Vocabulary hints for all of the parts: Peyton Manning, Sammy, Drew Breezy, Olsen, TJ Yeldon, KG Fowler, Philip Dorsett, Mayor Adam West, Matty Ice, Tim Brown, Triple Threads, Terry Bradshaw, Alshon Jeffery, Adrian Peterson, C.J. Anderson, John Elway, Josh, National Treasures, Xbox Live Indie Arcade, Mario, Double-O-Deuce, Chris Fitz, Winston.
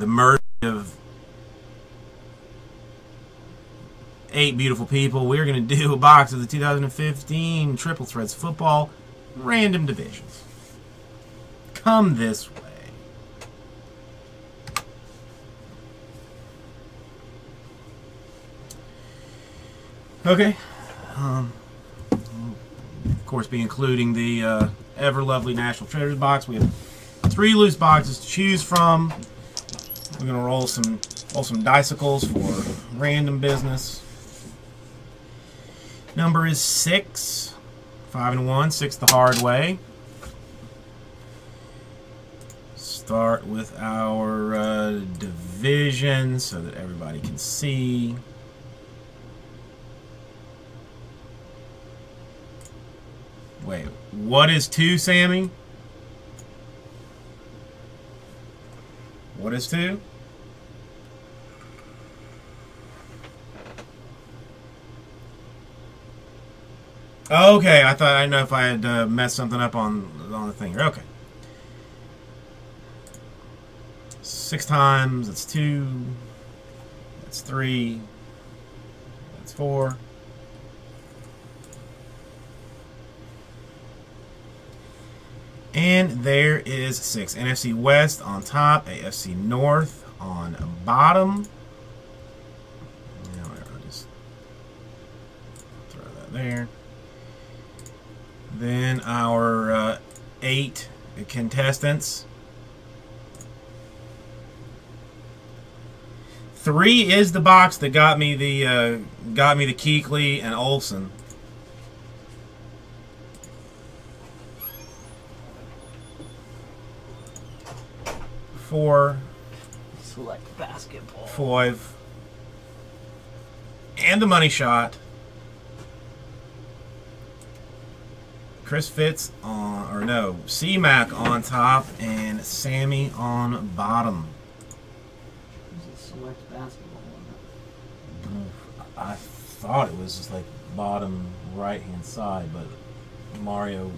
the mercy of 8 beautiful people, we're going to do a box of the 2015 Triple Threads Football Random Divisions. Come this way. Okay. Of course, be including the ever lovely National Treasures box. We have 3 loose boxes to choose from. We're going to roll some dice for random business. Number is 6. 5 and 1, 6 the hard way. Start with our division so that everybody can see. Wait, what is 2, Sammy? What is 2? Okay, I thought, I didn't know if I had messed something up on the thing here. Okay. 6 times, that's 2, that's 3, that's 4. And there is 6. NFC West on top, AFC North on bottom. Now I'll just throw that there. Then our 8 contestants. 3 is the box that got me the Kuechly and Olsen. Four. Select basketball. 5. And the money shot. Chris Fitz on, or no, C-Mac on top and Sammy on bottom. Is it select basketball or not? I thought it was just like bottom right-hand side, but Mario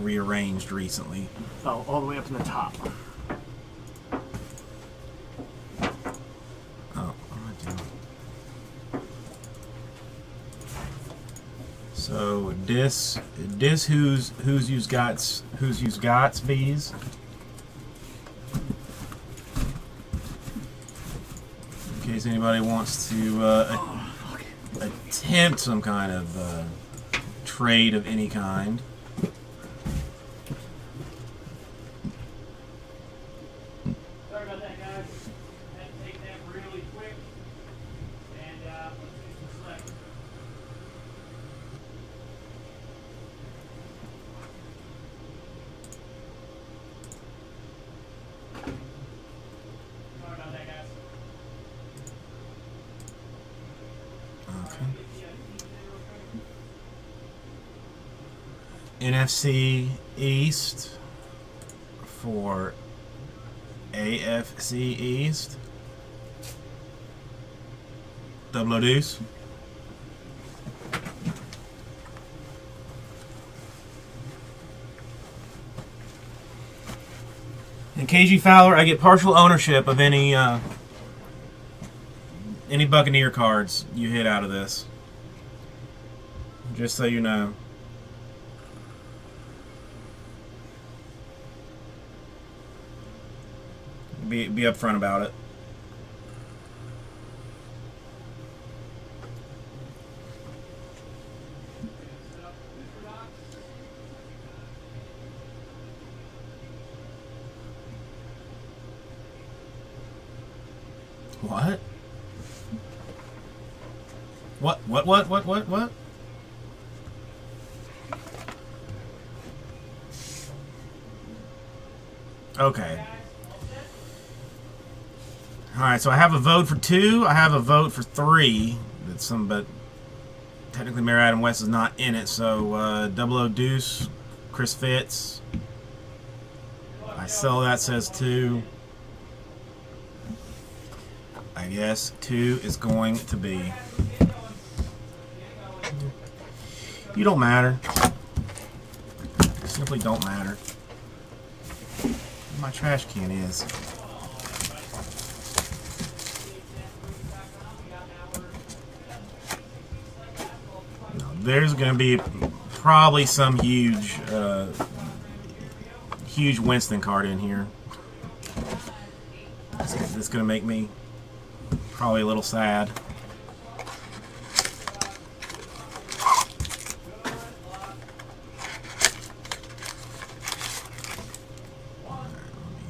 rearranged recently. Oh, all the way up in the top. So dis who's got bees. In case anybody wants to attempt some kind of trade of any kind. Sorry about that, guys. I had to take that really quick. And let's see. NFC East for AFC East. Double-O-Deuce. And KG Fowler, I get partial ownership of any Buccaneer cards you hit out of this. Just so you know. Be upfront about it. What? What? Okay. Alright, so I have a vote for 2, I have a vote for 3, but technically Mayor Adam West is not in it, so Double-O-Deuce, Chris Fitz, I sell that, says 2, I guess 2 is going to be, you don't matter, you simply don't matter, my trash can is. there's going to be probably some huge, huge Winston card in here. It's going to make me probably a little sad.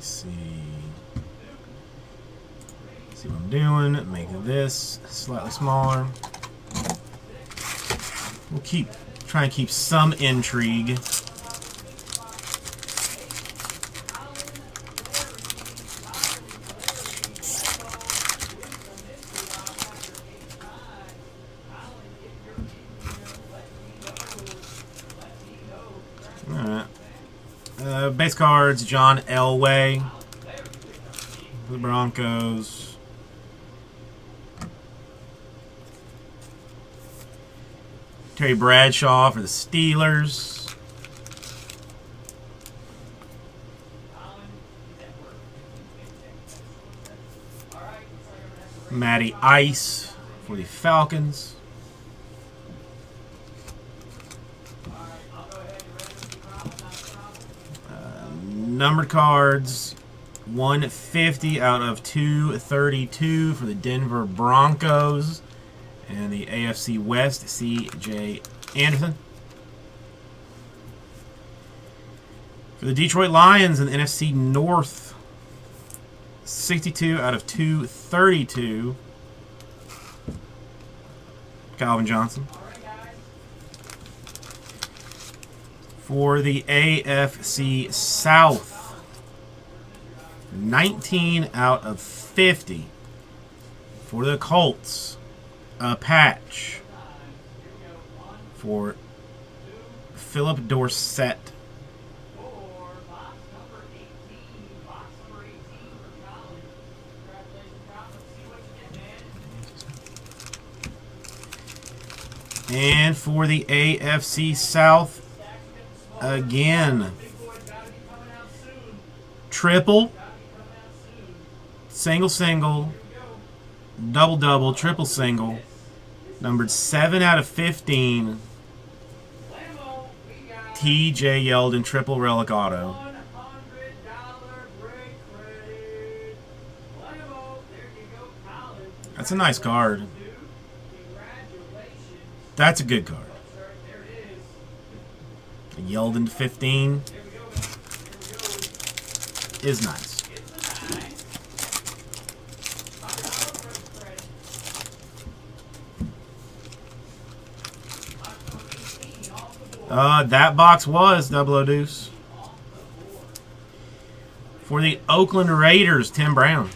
See what I'm doing, make this slightly smaller. We'll keep trying to keep some intrigue. All right. Base cards, John Elway, the Broncos. Terry Bradshaw for the Steelers. Matty Ice for the Falcons. Numbered cards, 150 out of 232 for the Denver Broncos. And the AFC West, C.J. Anderson. For the Detroit Lions in the NFC North, 62 out of 232, Calvin Johnson. For the AFC South, 19 out of 50 for the Colts. A patch for Philip Dorsett. And for the AFC South again, triple, single, single, double, double, triple, single. Numbered 7 out of 15, TJ Yeldon, triple relic auto. That's a nice card. That's a good card. A Yeldon 15 is nice. That box was Double-O-Deuce. For the Oakland Raiders, Tim Brown.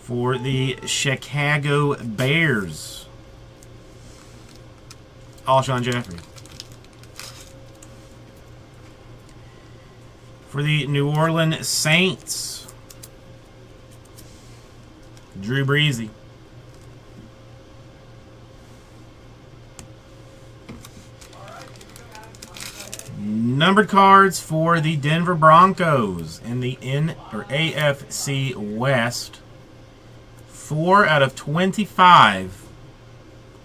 For the Chicago Bears, Alshon Jeffery. For the New Orleans Saints, Drew Breezy. Numbered cards for the Denver Broncos in the AFC West. 4 out of 25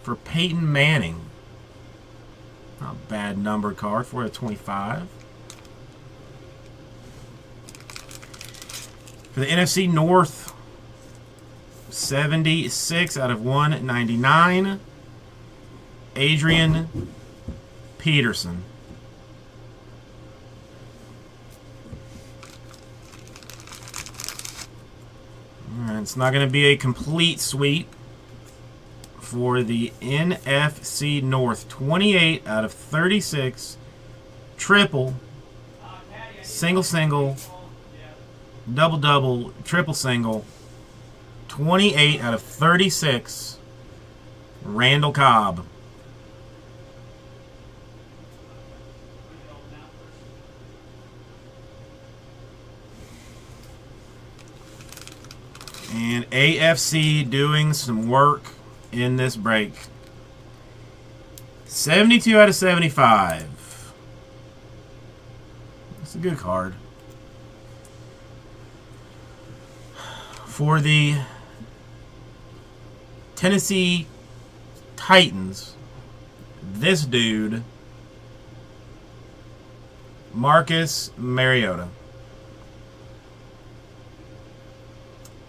for Peyton Manning. Not a bad number card, 4 out of 25. For the NFC North, 76 out of 199. Adrian Peterson. It's not going to be a complete sweep. For the NFC North, 28 out of 36, triple, single, single, double, double, triple, single, 28 out of 36, Randall Cobb. And AFC doing some work in this break. 72 out of 75. That's a good card. For the Tennessee Titans, this dude, Marcus Mariota.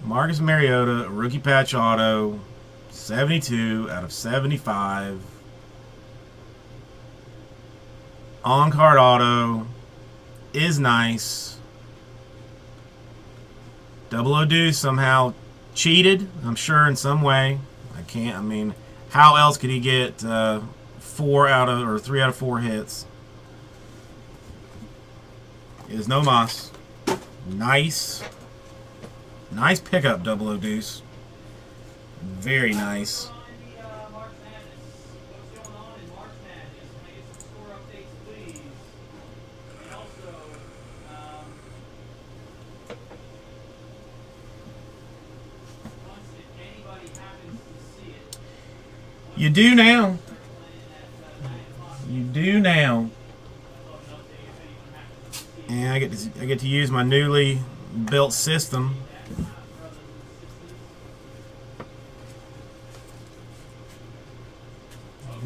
Marcus Mariota, rookie patch auto, 72 out of 75. On-card auto is nice. Double-O-Deuce somehow cheated, I'm sure, in some way. I mean, how else could he get 3 out of 4 hits? Is no moss. Nice. Nice pickup, Double-O-Deuce. Very nice. You do now. You do now. And I get to use my newly built system.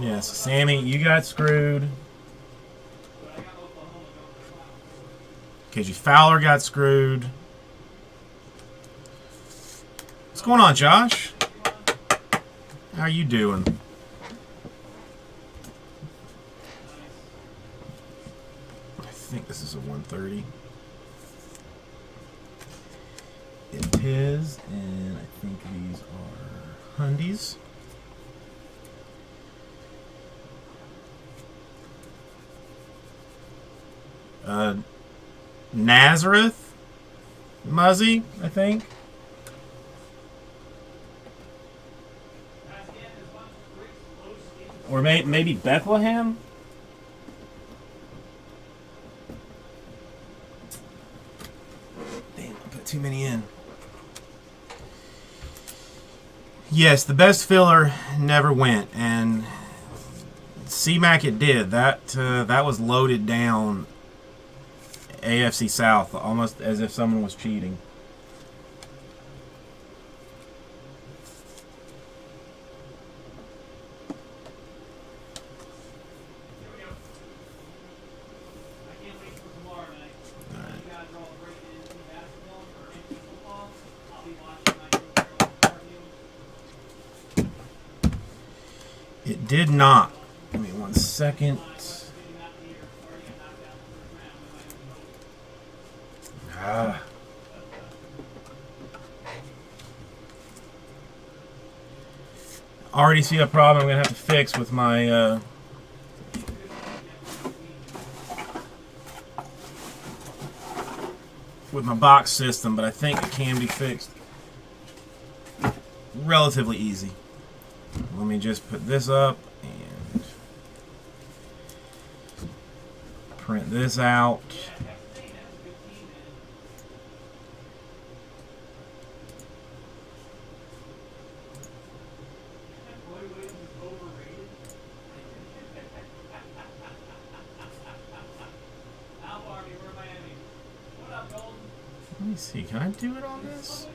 Yes, Sammy, you got screwed. KG Fowler got screwed. What's going on, Josh? How are you doing? I think this is a 130. It is, and I think these are hundies. Nazareth Muzzy, I think. Or maybe Bethlehem? Damn, I put too many in. Yes, the best filler never went, and C-Mac it did. That was loaded down AFC South, almost as if someone was cheating. Did not. Give me 1 second. Ah. Already see a problem I'm going to have to fix with my box system, but I think it can be fixed relatively easy. Let me just put this up and print this out. Let me see, can I do it on this?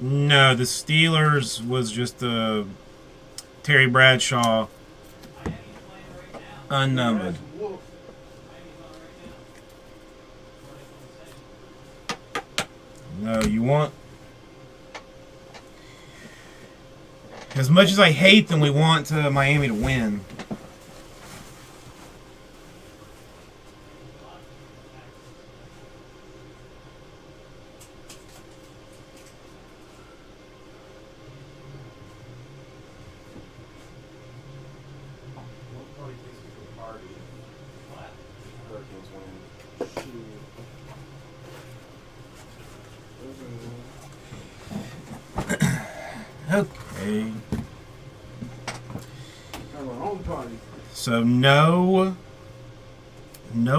No, the Steelers was just a Terry Bradshaw unnumbered. No, you want... As much as I hate them, we want Miami to win. Okay. So no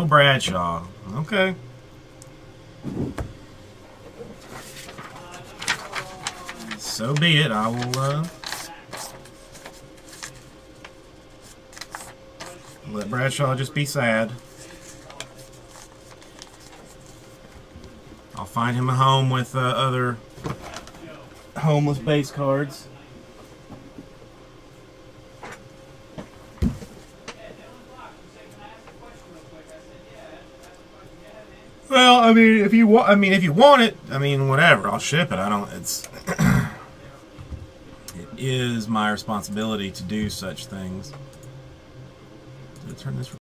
Bradshaw. Okay. So be it. I will let Bradshaw just be sad. I'll find him a home with other homeless base cards. Well, I mean, if you want, it, I mean, whatever. I'll ship it. I don't. It's it is my responsibility to do such things. Did I turn this